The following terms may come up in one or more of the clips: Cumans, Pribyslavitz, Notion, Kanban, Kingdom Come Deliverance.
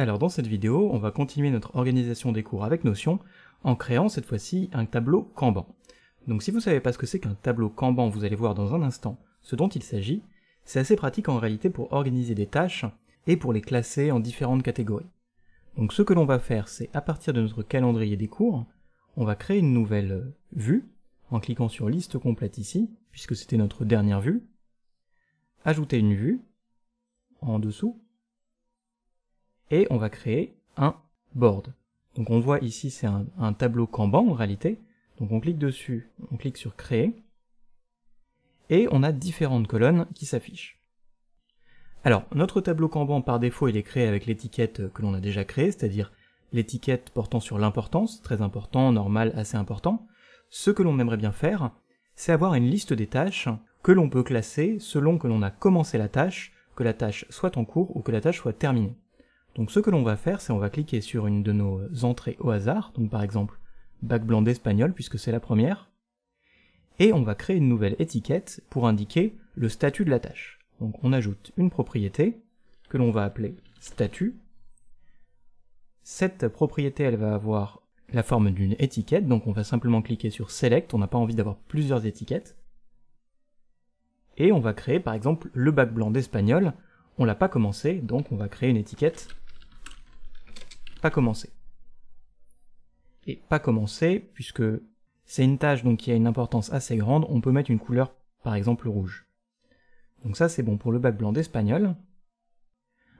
Alors dans cette vidéo, on va continuer notre organisation des cours avec Notion en créant cette fois-ci un tableau Kanban. Donc si vous ne savez pas ce que c'est qu'un tableau Kanban, vous allez voir dans un instant ce dont il s'agit. C'est assez pratique en réalité pour organiser des tâches et pour les classer en différentes catégories. Donc ce que l'on va faire, c'est à partir de notre calendrier des cours, on va créer une nouvelle vue en cliquant sur liste complète ici, puisque c'était notre dernière vue, ajouter une vue en dessous, et on va créer un board. Donc on voit ici, c'est un tableau Kanban en réalité, donc on clique dessus, on clique sur créer, et on a différentes colonnes qui s'affichent. Alors notre tableau Kanban par défaut, il est créé avec l'étiquette que l'on a déjà créée, c'est-à-dire l'étiquette portant sur l'importance, très important, normal, assez important. Ce que l'on aimerait bien faire, c'est avoir une liste des tâches que l'on peut classer selon que l'on a commencé la tâche, que la tâche soit en cours ou que la tâche soit terminée. Donc ce que l'on va faire, c'est on va cliquer sur une de nos entrées au hasard, donc par exemple bac blanc d'espagnol puisque c'est la première, et on va créer une nouvelle étiquette pour indiquer le statut de la tâche. Donc on ajoute une propriété que l'on va appeler statut. Cette propriété, elle va avoir la forme d'une étiquette, donc on va simplement cliquer sur select, on n'a pas envie d'avoir plusieurs étiquettes, et on va créer par exemple le bac blanc d'espagnol, on l'a pas commencé, donc on va créer une étiquette pas commencé. Et pas commencé, puisque c'est une tâche donc qui a une importance assez grande, on peut mettre une couleur par exemple rouge. Donc ça c'est bon pour le bac blanc d'espagnol.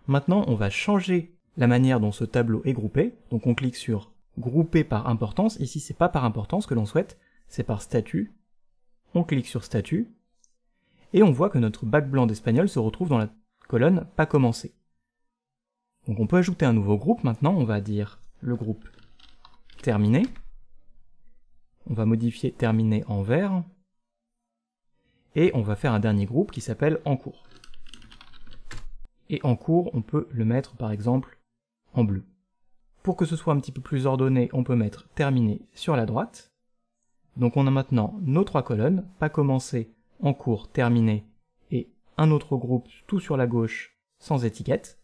Maintenant on va changer la manière dont ce tableau est groupé, donc on clique sur grouper par importance, ici c'est pas par importance que l'on souhaite, c'est par statut, on clique sur statut, et on voit que notre bac blanc d'espagnol se retrouve dans la colonne pas commencé. Donc on peut ajouter un nouveau groupe maintenant, on va dire le groupe terminé, on va modifier terminé en vert, et on va faire un dernier groupe qui s'appelle en cours. Et en cours, on peut le mettre par exemple en bleu. Pour que ce soit un petit peu plus ordonné, on peut mettre terminé sur la droite. Donc on a maintenant nos trois colonnes, pas commencé, en cours, terminé, et un autre groupe tout sur la gauche sans étiquette.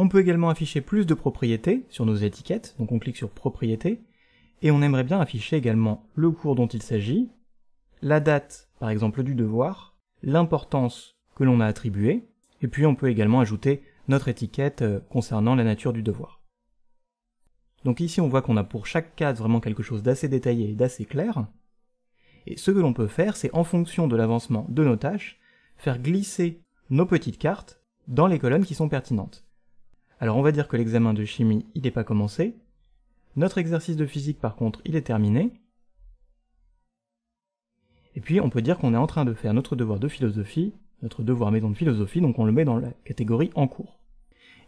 On peut également afficher plus de propriétés sur nos étiquettes, donc on clique sur propriétés, et on aimerait bien afficher également le cours dont il s'agit, la date par exemple du devoir, l'importance que l'on a attribuée, et puis on peut également ajouter notre étiquette concernant la nature du devoir. Donc ici on voit qu'on a pour chaque case vraiment quelque chose d'assez détaillé et d'assez clair, et ce que l'on peut faire, c'est en fonction de l'avancement de nos tâches, faire glisser nos petites cartes dans les colonnes qui sont pertinentes. Alors on va dire que l'examen de chimie, il n'est pas commencé. Notre exercice de physique, par contre, il est terminé. Et puis on peut dire qu'on est en train de faire notre devoir de philosophie, notre devoir maison de philosophie, donc on le met dans la catégorie en cours.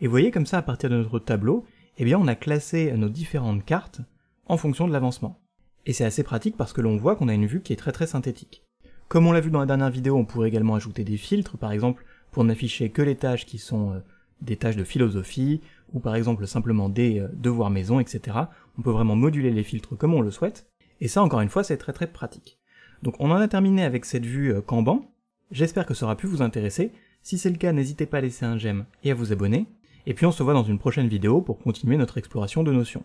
Et vous voyez comme ça, à partir de notre tableau, eh bien on a classé nos différentes cartes en fonction de l'avancement. Et c'est assez pratique parce que l'on voit qu'on a une vue qui est très très synthétique. Comme on l'a vu dans la dernière vidéo, on pourrait également ajouter des filtres, par exemple pour n'afficher que les tâches qui sont des tâches de philosophie, ou par exemple simplement des devoirs maison, etc. On peut vraiment moduler les filtres comme on le souhaite, et ça encore une fois c'est très très pratique. Donc on en a terminé avec cette vue Kanban, j'espère que ça aura pu vous intéresser, si c'est le cas n'hésitez pas à laisser un j'aime et à vous abonner, et puis on se voit dans une prochaine vidéo pour continuer notre exploration de Notion.